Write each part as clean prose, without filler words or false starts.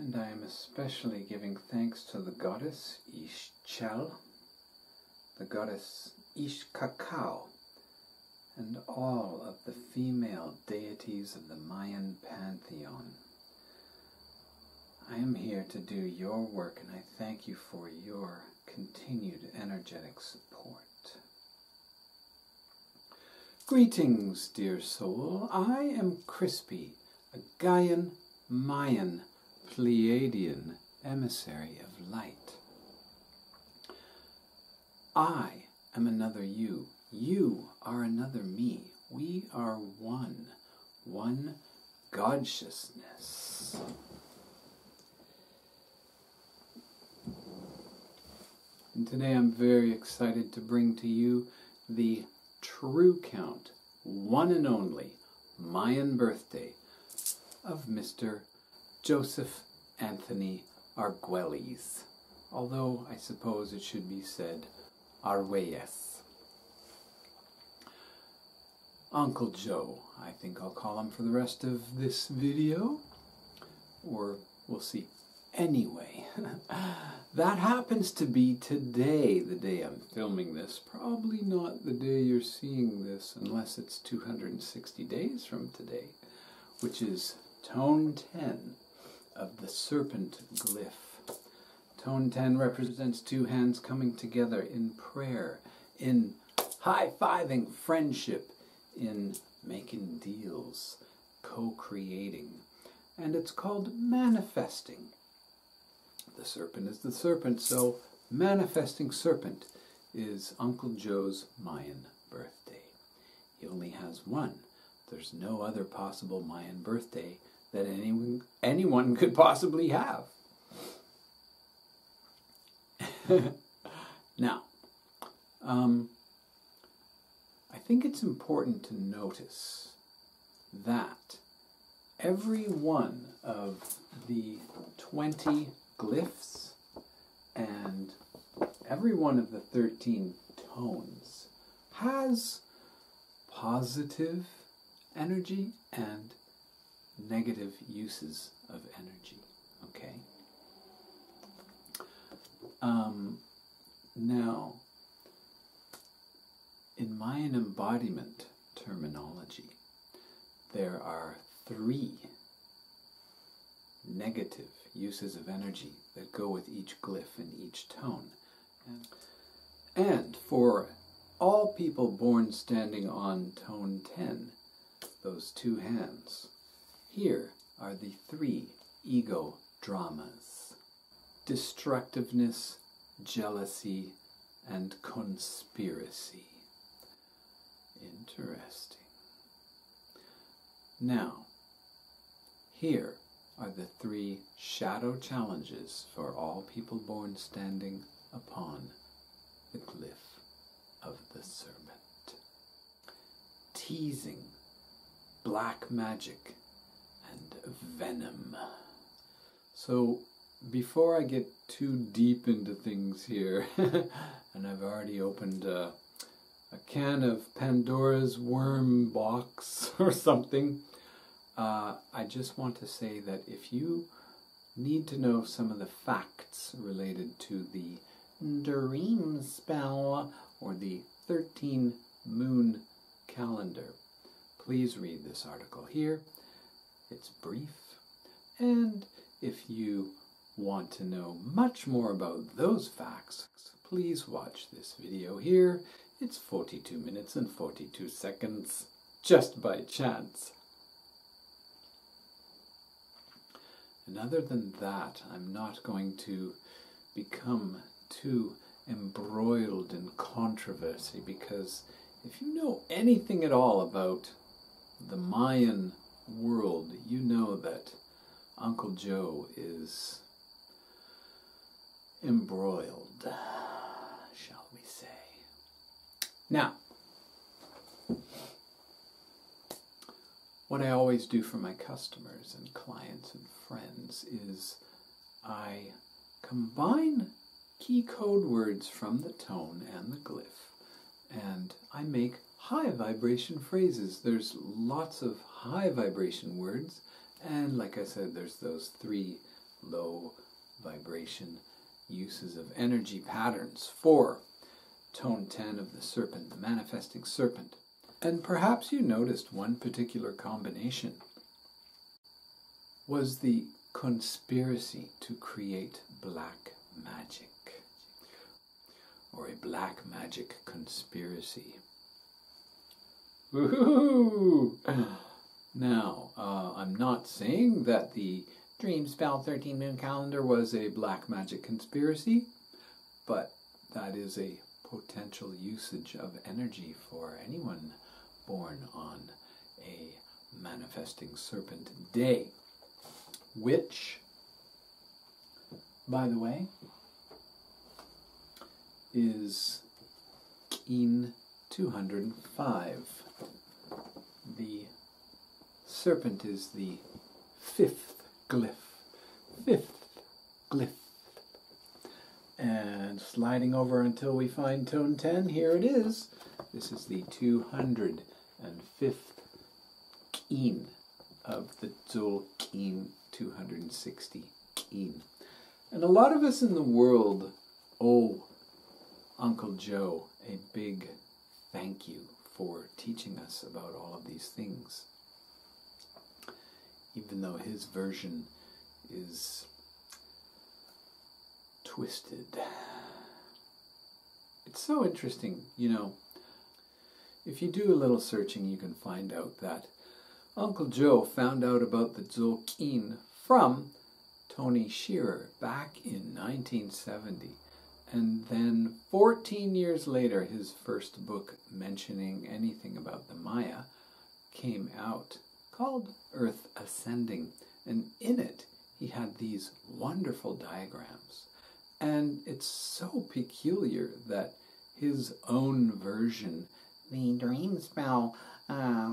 And I am especially giving thanks to the goddess Ix Chel, the goddess Ix Kakao, and all of the female deities of the Mayan pantheon. I am here to do your work, and I thank you for your continued energetic support. Greetings, dear soul. I am Crispy, a Gaian Mayan Pleiadian emissary of light. I am another you. You are another me. We are one. One Godshessness. And today I'm very excited to bring to you the true count, one and only, Mayan birthday of Mr. Joseph Anthony Arguelles, although I suppose it should be said Arguelles. Uncle Joe, I think I'll call him for the rest of this video, or we'll see. Anyway, that happens to be today, the day I'm filming this. Probably not the day you're seeing this, unless it's 260 days from today, which is Tone 10 of the Serpent Glyph. Tone 10 represents two hands coming together in prayer, in high-fiving friendship, in making deals, co-creating. And it's called manifesting. The serpent is the serpent, so manifesting serpent is Uncle Joe's Mayan birthday. He only has one. There's no other possible Mayan birthday that anyone could possibly have. Now, I think it's important to notice that every one of the 20 glyphs and every one of the 13 tones has positive energy and negative uses of energy, okay? Now, in Mayan embodiment terminology, there are three negative uses of energy that go with each glyph and each tone. And for all people born standing on tone 10, those two hands, here are the three ego dramas: destructiveness, jealousy, and conspiracy. Interesting. Now, here are the three shadow challenges for all people born standing upon the glyph of the serpent: teasing, black magic, and venom. So before I get too deep into things here, and I've already opened a can of Pandora's worm box or something, I just want to say that if you need to know some of the facts related to the Dreamspell or the 13 moon calendar, please read this article here. It's brief. And if you want to know much more about those facts, please watch this video here. It's 42 minutes and 42 seconds, just by chance. And other than that, I'm not going to become too embroiled in controversy, because if you know anything at all about the Mayan world, you know that Uncle Joe is embroiled, shall we say. Now, what I always do for my customers and clients and friends is I combine key code words from the tone and the glyph, and I make high vibration phrases. There's lots of high vibration words, and like I said, there's those three low vibration uses of energy patterns for Tone 10 of the Serpent, the Manifesting Serpent. And perhaps you noticed one particular combination was the conspiracy to create black magic, or a black magic conspiracy. Woohoo! Now, I'm not saying that the Dreamspell 13 Moon Calendar was a black magic conspiracy, but that is a potential usage of energy for anyone born on a Manifesting Serpent day, which, by the way, is K'in 205. The serpent is the fifth glyph. And sliding over until we find tone 10, here it is. This is the 205th K'in of the Tzolk'een, 260 K'in. And a lot of us in the world owe Uncle Joe a big thank you for teaching us about all of these things, even though his version is twisted. It's so interesting, you know, if you do a little searching you can find out that Uncle Joe found out about the Tzolk'een from Tony Shearer back in 1970. And then 14 years later, his first book mentioning anything about the Maya came out, called Earth Ascending. And in it, he had these wonderful diagrams. And it's so peculiar that his own version, the Dreamspell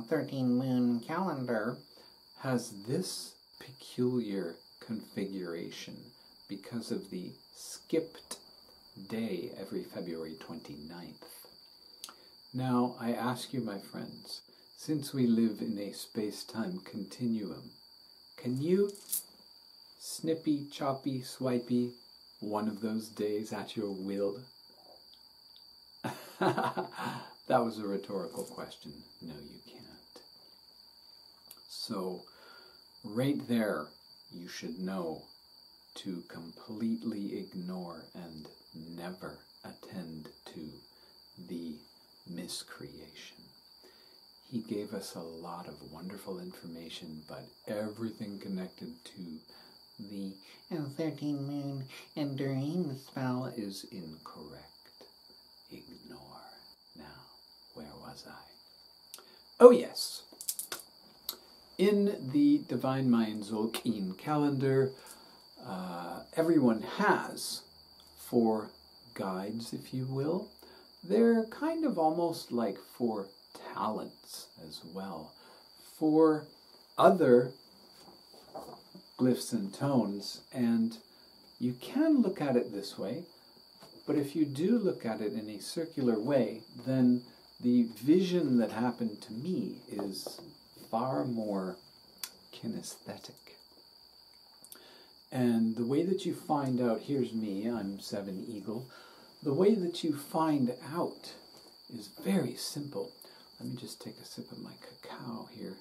13 Moon Calendar, has this peculiar configuration because of the skipped day every February 29th. Now, I ask you, my friends, since we live in a space-time continuum, can you snippy, choppy, swipey one of those days at your will? That was a rhetorical question. No, you can't. So, right there, you should know to completely ignore and never attend to the miscreation. He gave us a lot of wonderful information, but everything connected to the 13 Moon and Dreamspell is incorrect. Ignore. Now, where was I? Oh yes! In the Divine Mind Tzolk'een calendar, everyone has four guides, if you will. They're kind of almost like four talents as well. Four other glyphs and tones, and you can look at it this way, but if you do look at it in a circular way, then the vision that happened to me is far more kinesthetic. And the way that you find out, here's me, I'm Seven Eagle. The way that you find out is very simple. Let me just take a sip of my cacao here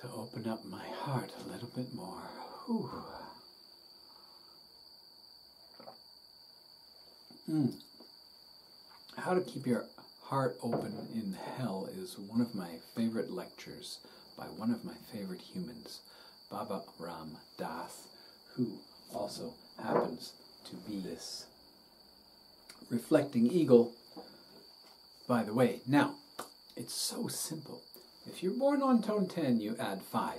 to open up my heart a little bit more. Ooh. How to keep your heart open in hell is one of my favorite lectures by one of my favorite humans, Baba Ram Dass, who also happens to be this reflecting eagle, by the way. Now, it's so simple. If you're born on tone 10, you add 5,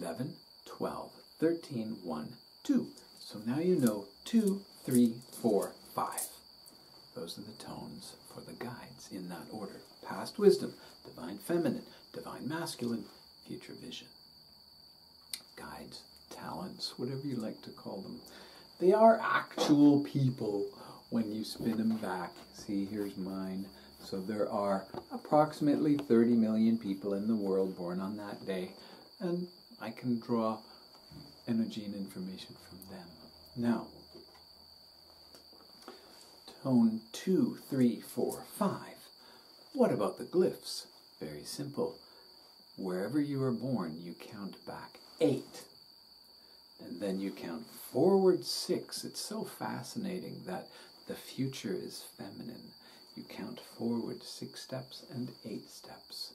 11, 12, 13, 1, 2. So now you know 2, 3, 4, 5. Those are the tones for the guides in that order. Past wisdom, divine feminine, divine masculine, future vision. Guides, talents, whatever you like to call them. They are actual people when you spin them back. See, here's mine. So there are approximately 30 million people in the world born on that day, and I can draw energy and information from them. Now, tone 2, 3, 4, 5. What about the glyphs? Very simple. Wherever you are born, you count back 8. And then you count forward 6. It's so fascinating that the future is feminine. You count forward 6 steps and 8 steps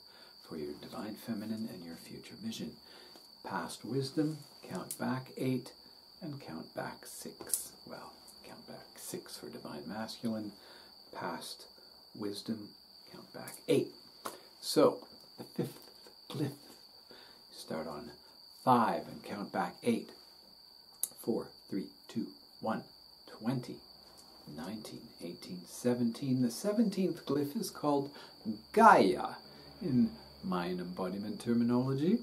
for your divine feminine and your future vision. Past wisdom, count back 8 and count back 6. Well, count back 6 for divine masculine. Past wisdom, count back 8. So, the 5th glyph. Start on 5 and count back 8. 4, 3, 2, 1, 20. 19, 18, 17. The 17th glyph is called Gaia in Mayan embodiment terminology.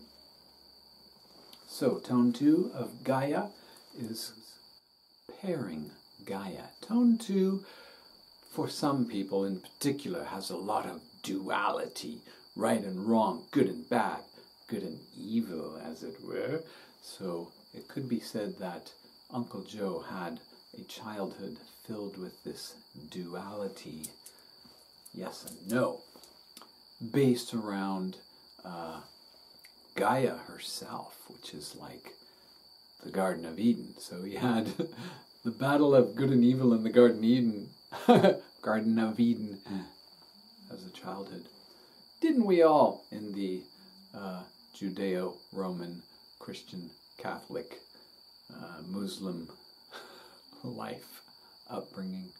So tone 2 of Gaia is pairing Gaia. Tone 2, for some people in particular, has a lot of duality, right and wrong, good and bad, good and evil, as it were. So it could be said that Uncle Joe had a childhood filled with this duality, yes and no, based around Gaia herself, which is like the Garden of Eden. So he had the battle of good and evil in the Garden of Eden, as a childhood. Didn't we all in the Judeo-Roman, Christian, Catholic, Muslim life upbringing?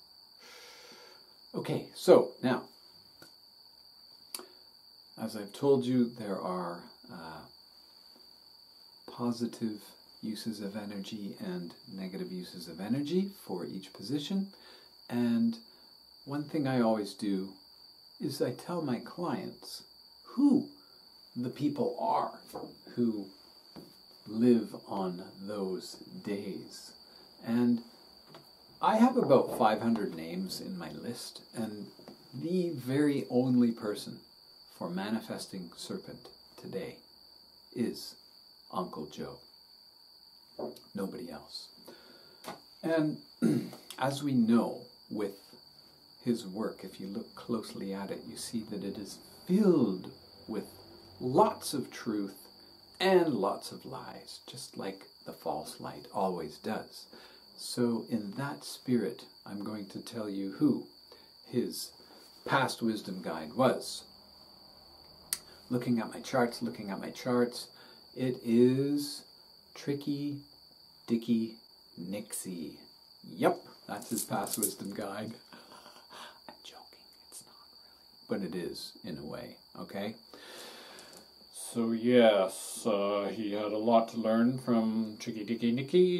Okay, so now, as I've told you, there are positive uses of energy and negative uses of energy for each position. And one thing I always do is I tell my clients who the people are who live on those days. And I have about 500 names in my list, and the very only person for manifesting serpent today is Uncle Joe. Nobody else. And as we know with his work, if you look closely at it, you see that it is filled with lots of truth and lots of lies, just like the false light always does. So in that spirit, I'm going to tell you who his past wisdom guide was. Looking at my charts, it is Tricky Dicky Nixie. Yep, that's his past wisdom guide. I'm joking, it's not really. But it is, in a way, okay? So yes, he had a lot to learn from Tricky Dicky Nixie.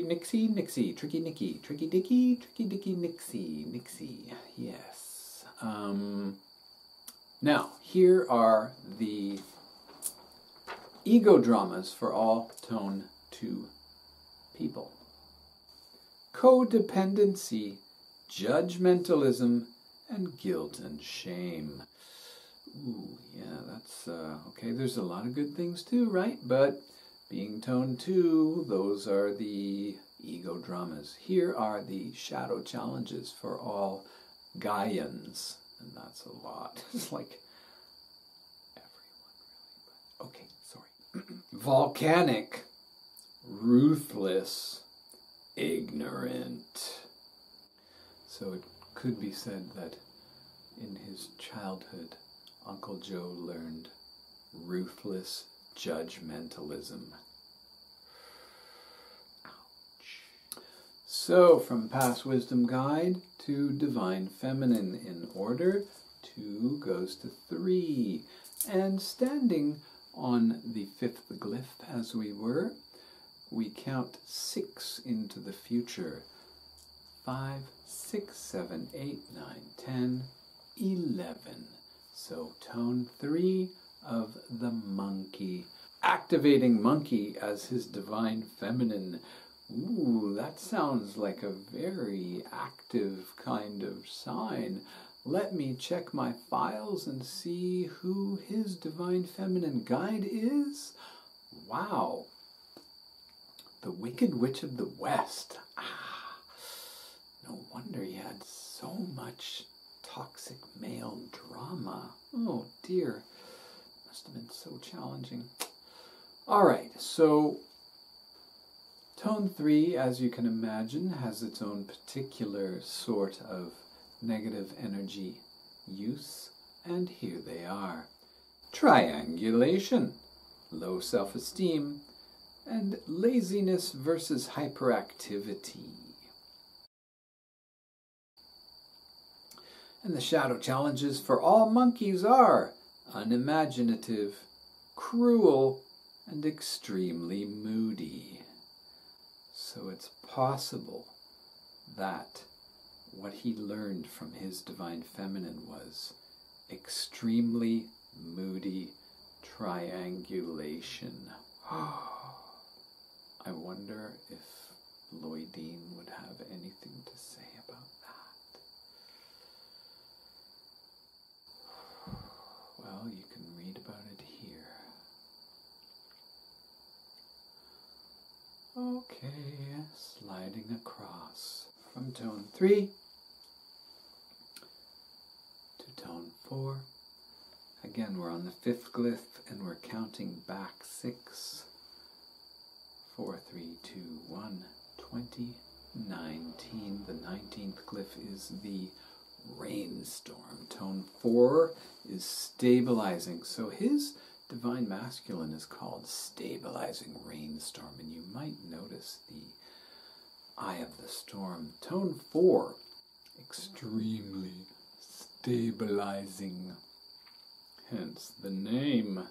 Yes. Now, here are the ego dramas for all tone 2 people. Codependency, judgmentalism, and guilt and shame. Ooh, yeah, that's, okay, there's a lot of good things too, right? But being tone 2, those are the ego dramas. Here are the shadow challenges for all Gaians. And that's a lot. It's like everyone, really. But okay, sorry. Volcanic, ruthless, ignorant. So it could be said that in his childhood, Uncle Joe learned ruthless judgmentalism. Ouch. So, from past wisdom guide to divine feminine in order, 2 goes to 3. And standing on the 5th glyph as we were, we count 6 into the future. 5, 6, 7, 8, 9, 10, 11. So tone 3 of the monkey, activating monkey as his divine feminine. Ooh, that sounds like a very active kind of sign. Let me check my files and see who his divine feminine guide is. Wow. The Wicked Witch of the West. Ah, no wonder he had so much toxic male drama. Oh dear, must have been so challenging. All right, so Tone 3, as you can imagine, has its own particular sort of negative energy use, and here they are. Triangulation, low self-esteem, and laziness versus hyperactivity. And the shadow challenges for all monkeys are unimaginative, cruel, and extremely moody. So it's possible that what he learned from his divine feminine was extremely moody triangulation. I wonder if Lloydine would have anything to say about that. Well, you can read about it here. Okay, sliding across from Tone 3 to Tone 4. Again, we're on the fifth glyph and we're counting back 6. 4, 3, 2, 1, 20, 19. The 19th glyph is the rainstorm. Tone 4 is stabilizing. So his divine masculine is called stabilizing rainstorm. And you might notice the eye of the storm. Tone 4, extremely stabilizing. Hence the name.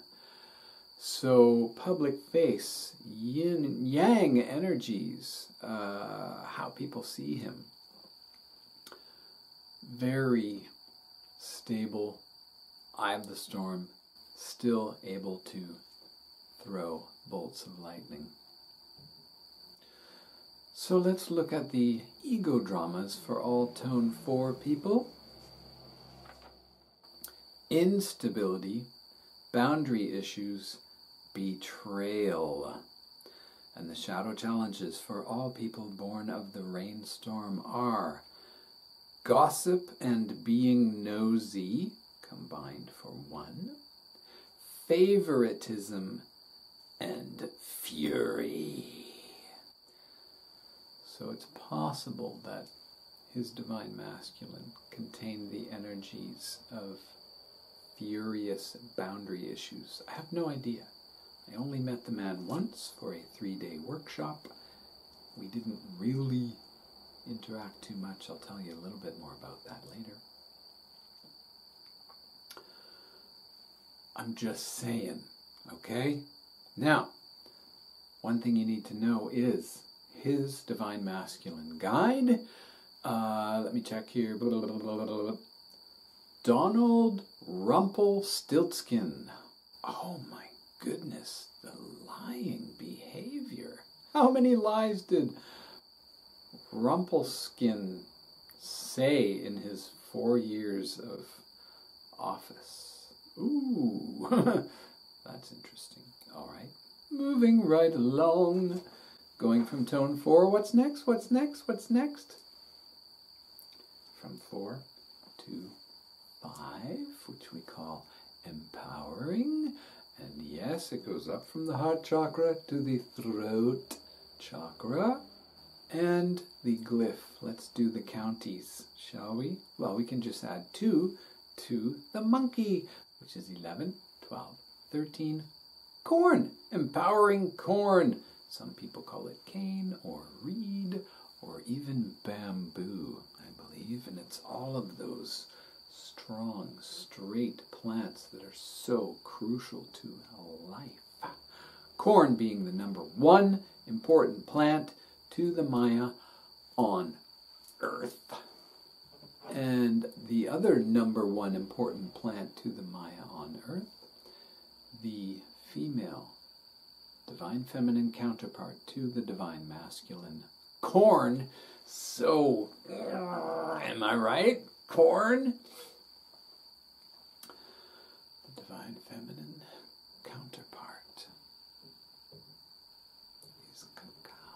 So, public face, yin and yang energies, how people see him. Very stable, eye of the storm, still able to throw bolts of lightning. So let's look at the ego dramas for all Tone 4 people. Instability, boundary issues, betrayal. And the shadow challenges for all people born of the rainstorm are gossip and being nosy, combined for 1, favoritism and fury. So it's possible that his divine masculine contained the energies of furious boundary issues. I have no idea. I only met the man once for a 3-day workshop. We didn't really interact too much. I'll tell you a little bit more about that later. I'm just saying, okay? Now, one thing you need to know is his divine masculine guide. Let me check here. Donald Rumpelstiltskin. Oh my goodness, the lying behavior. How many lies did Rumpelstiltskin say in his 4 years of office? Ooh, that's interesting. All right, moving right along. Going from Tone 4, what's next, what's next, what's next? From 4 to 5, which we call empowering. And yes, it goes up from the heart chakra to the throat chakra. And the glyph. Let's do the counties, shall we? Well, we can just add 2 to the monkey, which is 11, 12, 13. Corn. Empowering corn. Some people call it cane or reed or even bamboo, I believe. And it's all of those strong, straight plants that are so crucial to life. Corn being the number 1 important plant to the Maya on Earth. And the other number 1 important plant to the Maya on Earth, the female, divine feminine counterpart to the divine masculine, corn. So, am I right? Corn, the divine feminine counterpart is Kakao.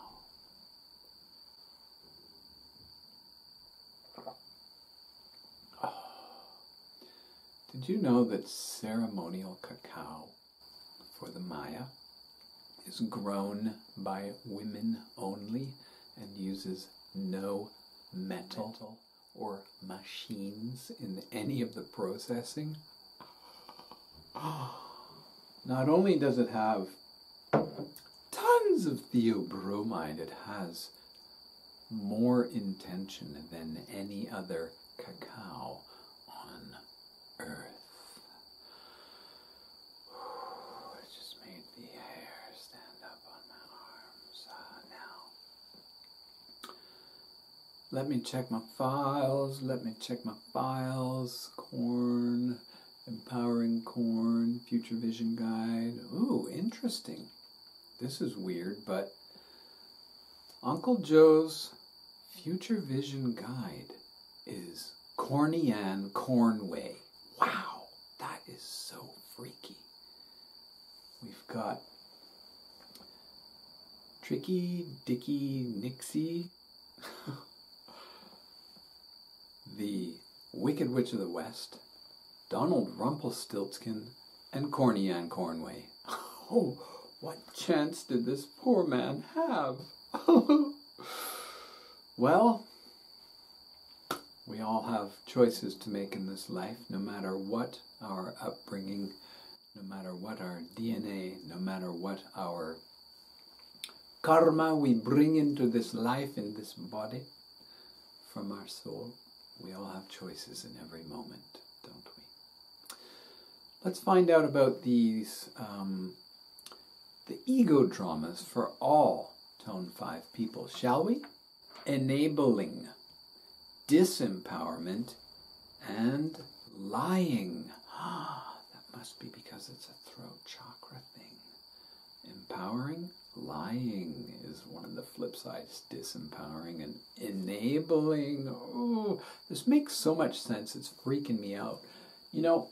Did you know that ceremonial cacao for the Maya is grown by women only and uses no metal or machines in any of the processing? Not only does it have tons of theobromide, it has more intention than any other cacao on Earth. It just made the hair stand up on my arms. Now, let me check my files. Corn, Empowering Corn, Future Vision Guide. Ooh, interesting. This is weird, but Uncle Joe's Future Vision Guide is Corny Ann Cornway. Wow, that is so freaky. We've got Tricky Dicky Nixie, the Wicked Witch of the West, Donald Rumpelstiltskin, and Corny Ann Cornway. Oh, what chance did this poor man have? Well, we all have choices to make in this life, no matter what our upbringing, no matter what our DNA, no matter what our karma we bring into this life, in this body, from our soul. We all have choices in every moment, don't we? Let's find out about these, the ego dramas for all Tone 5 people, shall we? Enabling, disempowerment, and lying. Ah, that must be because it's a throat chakra thing. Empowering, lying is one of the flip sides. Disempowering and enabling. Oh, this makes so much sense. It's freaking me out. You know,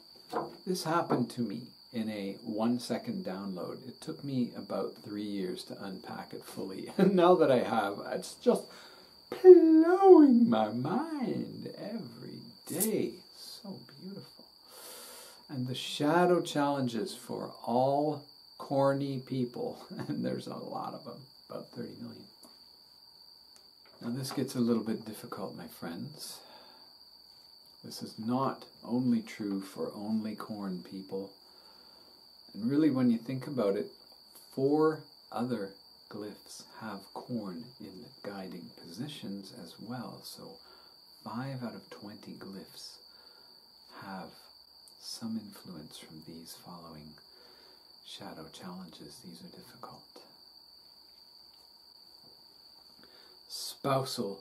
this happened to me in a 1-second download. It took me about 3 years to unpack it fully. And now that I have, it's just blowing my mind every day. So beautiful. And the shadow challenges for all corny people. And there's a lot of them, about 30 million. Now this gets a little bit difficult, my friends. This is not only true for only corn people. And really, when you think about it, 4 other glyphs have corn in the guiding positions as well. So 5 out of 20 glyphs have some influence from these following shadow challenges. These are difficult. Spousal,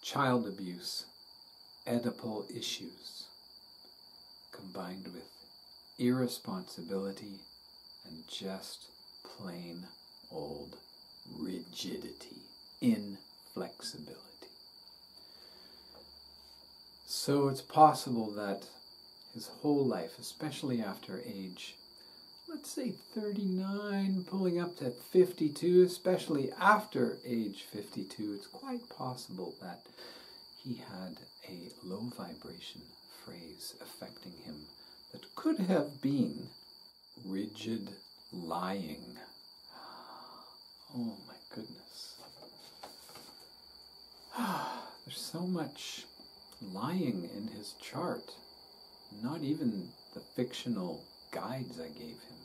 child abuse, Oedipal issues, combined with irresponsibility and just plain old rigidity, inflexibility. So it's possible that his whole life, especially after age, let's say 39, pulling up to 52, especially after age 52, it's quite possible that he had a low vibration phrase affecting him that could have been rigid lying. Oh my goodness. There's so much lying in his chart. Not even the fictional guides I gave him.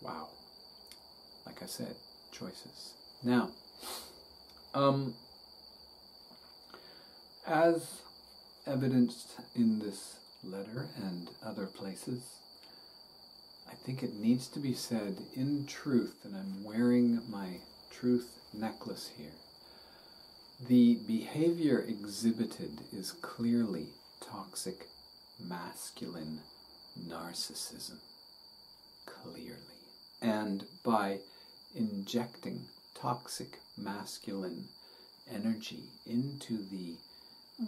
Wow. Like I said, choices. Now, as evidenced in this letter and other places, I think it needs to be said in truth, and I'm wearing my truth necklace here. The behavior exhibited is clearly toxic masculine narcissism. Clearly. And by injecting toxic masculine energy into the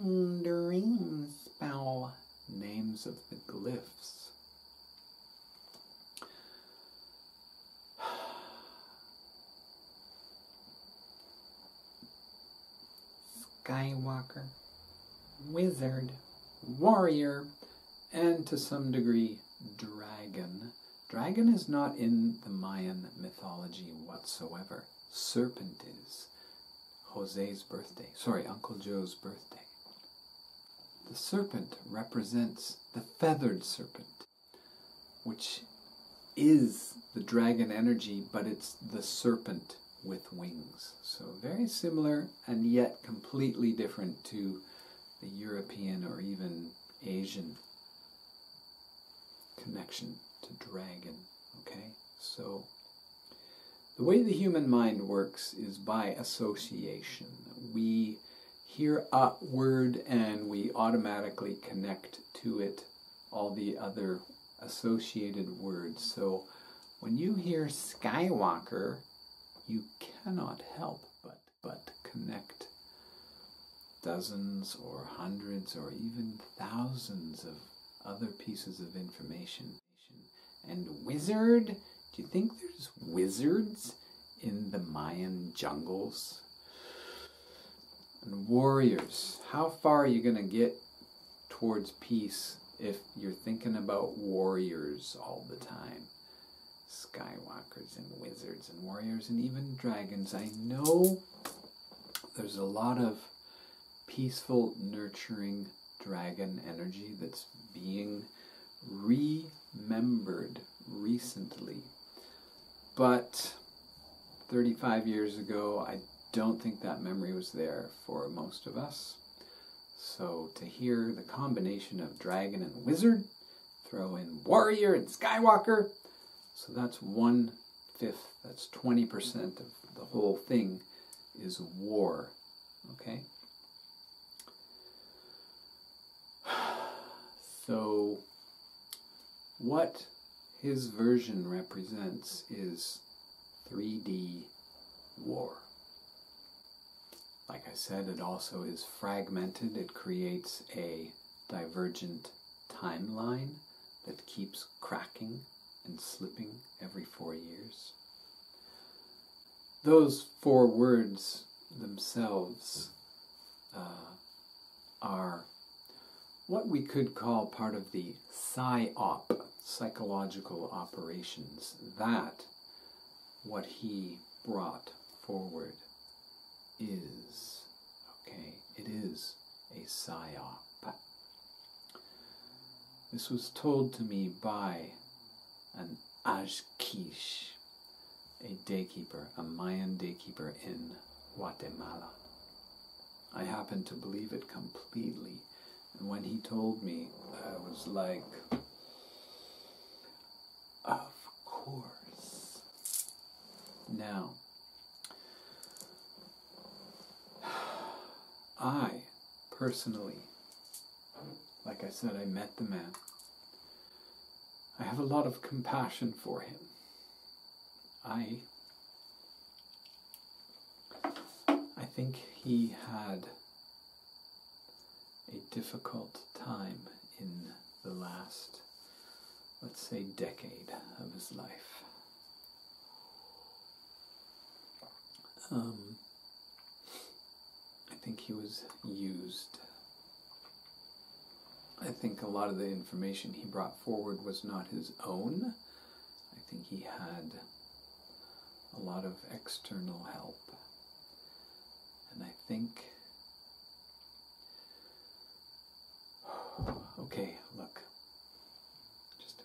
Dreamspell names of the glyphs, Skywalker, Wizard, warrior, and to some degree dragon. Dragon is not in the Mayan mythology whatsoever. Serpent is. Jose's birthday. Sorry, Uncle Joe's birthday. The serpent represents the feathered serpent, which is the dragon energy, but it's the serpent with wings. So very similar and yet completely different to the European or even Asian connection to dragon. Okay, so the way the human mind works is by association. We hear a word and we automatically connect to it all the other associated words. So when you hear Skywalker, you cannot help but connect dozens or hundreds or even thousands of other pieces of information. And wizard, do you think there's wizards in the Mayan jungles? And warriors, how far are you going to get towards peace if you're thinking about warriors all the time? Skywalkers and wizards and warriors and even dragons. I know there's a lot of peaceful, nurturing dragon energy that's being remembered recently. But 35 years ago, I don't think that memory was there for most of us. So to hear the combination of dragon and wizard, throw in warrior and Skywalker, so that's 1/5, that's 20% of the whole thing is war, okay? So what his version represents is 3D war. Like I said, it also is fragmented. It creates a divergent timeline that keeps cracking and slipping every 4 years. Those four words themselves are what we could call part of the psyop, psychological operations. That, what he brought forward, is, okay, it is a psyop. This was told to me by an Ajquiche, a daykeeper, a Mayan daykeeper in Guatemala. I happen to believe it completely. And when he told me, I was like, of course. Now, I personally, like I said, I met the man. I have a lot of compassion for him. I think he had a difficult time in the last, let's say, decade of his life. I think he was used. I think a lot of the information he brought forward was not his own. I think he had a lot of external help. And I think, okay, look, just a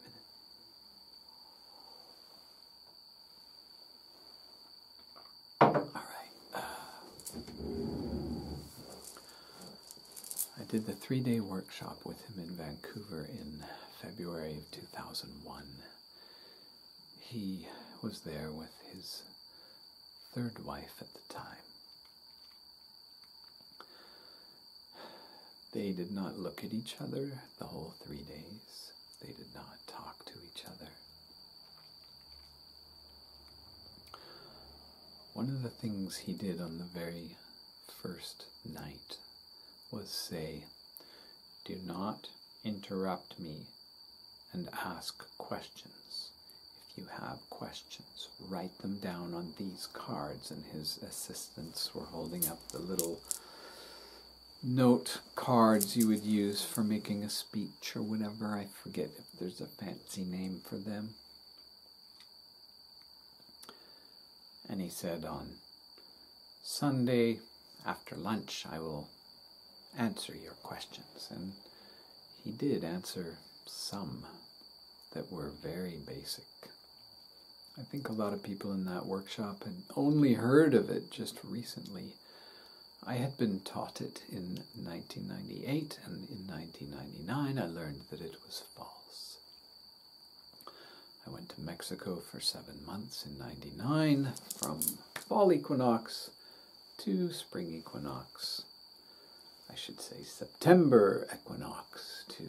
minute. All right. I did the 3-day workshop with him in Vancouver in February of 2001. He was there with his third wife at the time. They did not look at each other the whole 3 days. They did not talk to each other. One of the things he did on the very first night was say, "Do not interrupt me and ask questions. If you have questions, write them down on these cards." And his assistants were holding up the little note cards you would use for making a speech or whatever. I forget if there's a fancy name for them. And he said, on Sunday after lunch, I will answer your questions. And he did answer some that were very basic. I think a lot of people in that workshop had only heard of it just recently. I had been taught it in 1998, and in 1999 I learned that it was false. I went to Mexico for 7 months in 99, from fall equinox to spring equinox. I should say September equinox to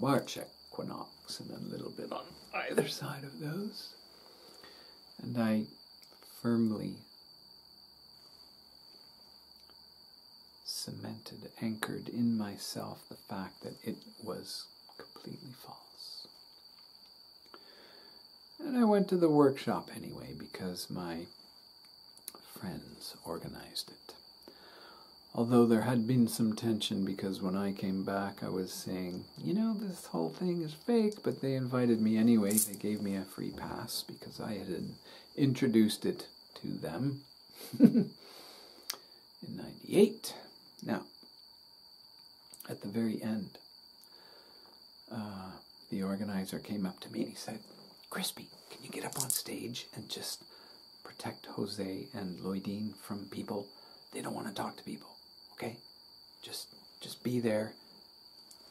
March equinox, and a little bit on either side of those. And I firmly cemented, anchored in myself the fact that it was completely false. And I went to the workshop anyway because my friends organized it. Although there had been some tension because when I came back I was saying, you know, this whole thing is fake, but they invited me anyway. They gave me a free pass because I had introduced it to them in 98. Now, at the very end, the organizer came up to me and he said, Crispy, can you get up on stage and just protect Jose and Lloydine from people? They don't want to talk to people, okay? Just be there.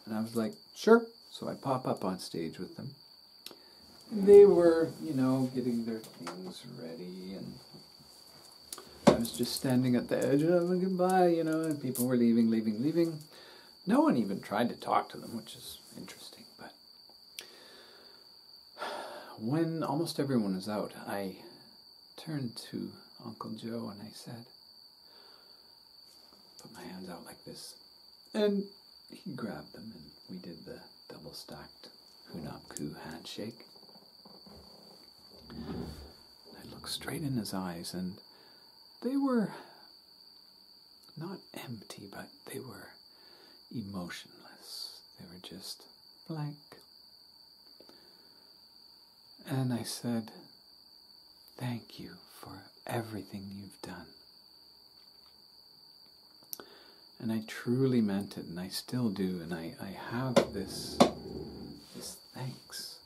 And I was like, sure. So I pop up on stage with them. And they were, you know, getting their things ready, and I was just standing at the edge and I was like, goodbye, you know, and people were leaving. No one even tried to talk to them, which is interesting, but when almost everyone was out, I turned to Uncle Joe and I said, put my hands out like this, and he grabbed them and we did the double-stacked Hunapku handshake. I looked straight in his eyes, and they were not empty, but they were emotionless. They were just blank. And I said, thank you for everything you've done. And I truly meant it, and I still do, and I have this thanks,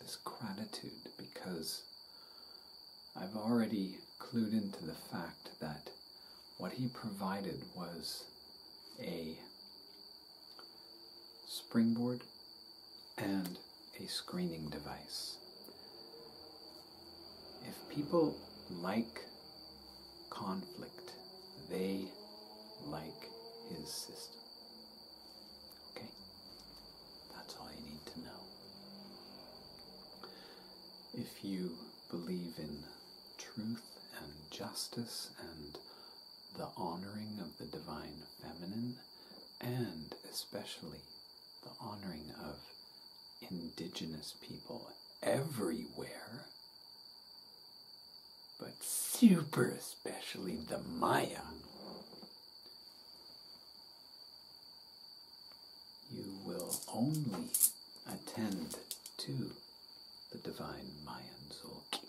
this gratitude, because I've already clued into the fact that what he provided was a springboard and a screening device. If people like conflict, they like his system. Okay? That's all you need to know. If you believe in truth and justice and the honoring of the divine feminine, and especially the honoring of indigenous people everywhere, but super especially the Maya, you will only attend to the Divine Mind Tzolk'een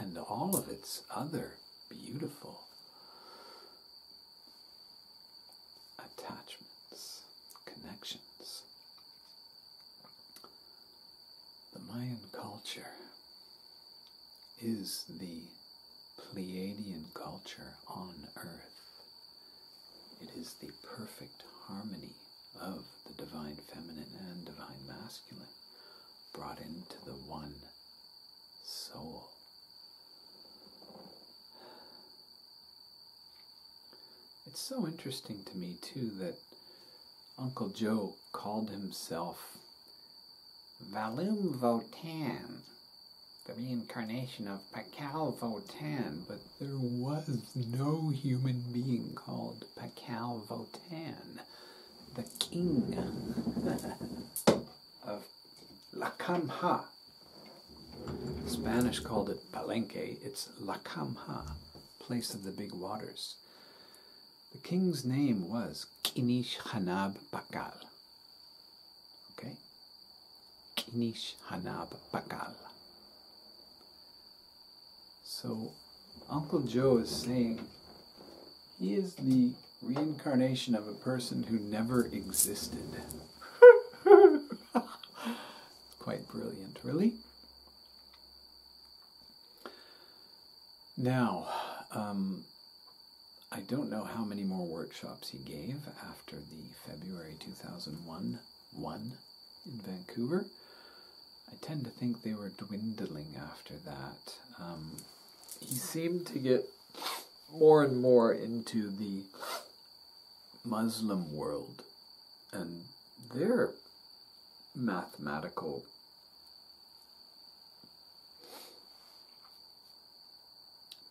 and all of its other beautiful attachments, connections. The Mayan culture is the Pleiadian culture on Earth. It is the perfect harmony of the divine feminine and divine masculine brought into the one soul. It's so interesting to me, too, that Uncle Joe called himself Valum Votan, the reincarnation of Pakal Votan, but there was no human being called Pakal Votan, the king of Lakamha. The Spanish called it Palenque. It's Lakamha, place of the big waters. The king's name was K'inich Hanab Pakal. Okay? K'inich Hanab Pakal. So Uncle Joe is saying he is the reincarnation of a person who never existed. It's quite brilliant, really. Now, I don't know how many more workshops he gave after the February 2001 one in Vancouver. I tend to think they were dwindling after that. He seemed to get more and more into the Muslim world and their mathematical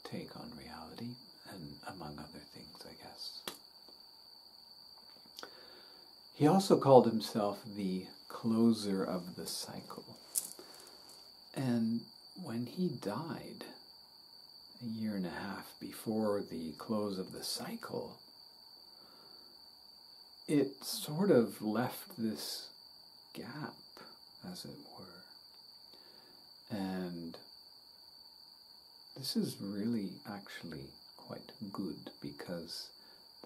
take on reality, and among other things, I guess. He also called himself the closer of the cycle. And when he died, a year and a half before the close of the cycle, it sort of left this gap, as it were. And this is really actually quite good, because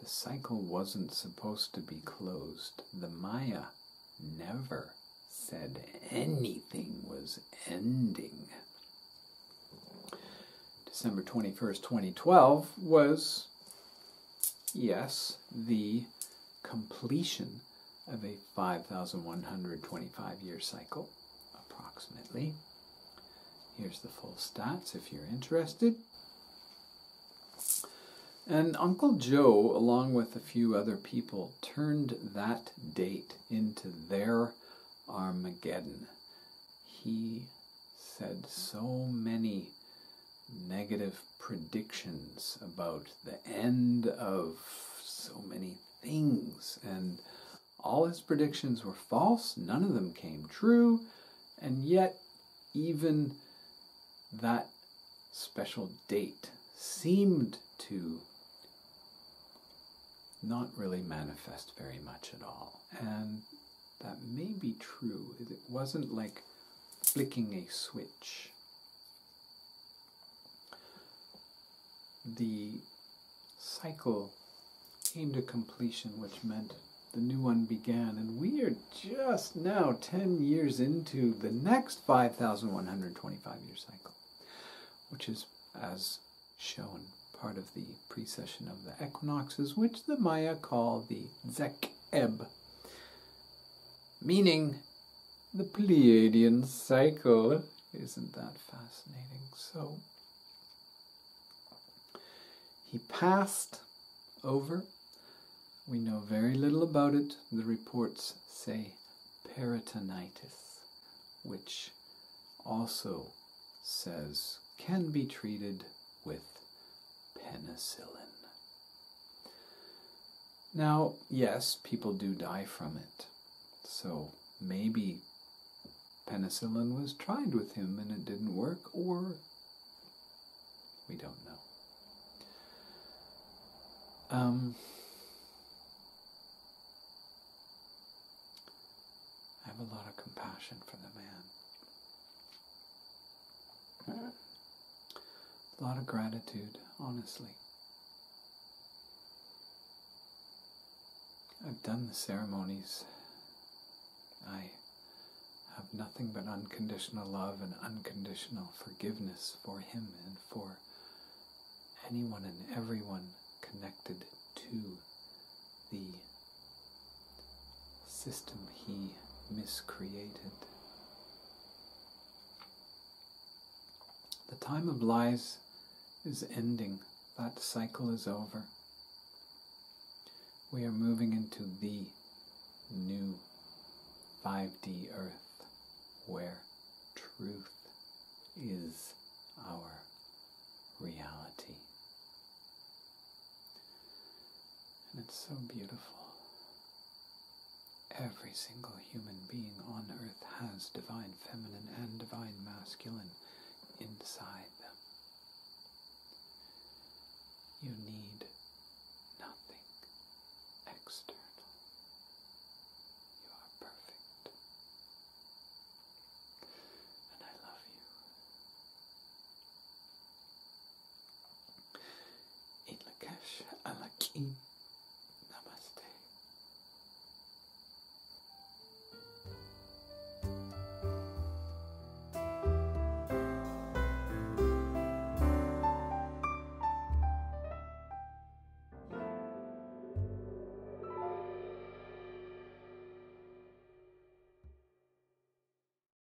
the cycle wasn't supposed to be closed. The Maya never said anything was ending. December 21st, 2012 was, yes, the completion of a 5,125-year cycle, approximately. Here's the full stats if you're interested. And Uncle Joe, along with a few other people, turned that date into their Armageddon. He said so many negative predictions about the end of so many things, and all his predictions were false. None of them came true, and yet even that special date seemed to not really manifest very much at all. And that may be true. It wasn't like flicking a switch. The cycle came to completion, which meant the new one began, and we are just now 10 years into the next 5,125-year cycle, which is, as shown, part of the precession of the equinoxes, which the Maya call the Zekeb, meaning the Pleiadian cycle. Isn't that fascinating? So he passed over. We know very little about it. The reports say peritonitis, which also says can be treated with penicillin. Now, yes, people do die from it. So maybe penicillin was tried with him and it didn't work, or we don't know. I have a lot of compassion for the man. A lot of gratitude, honestly. I've done the ceremonies. I have nothing but unconditional love and unconditional forgiveness for him and for anyone and everyone connected to the system he miscreated. The time of lies is ending. That cycle is over. We are moving into the new 5D Earth, where truth is our reality. And it's so beautiful. Every single human being on Earth has divine feminine and divine masculine inside them. You need nothing. Tzolk'een.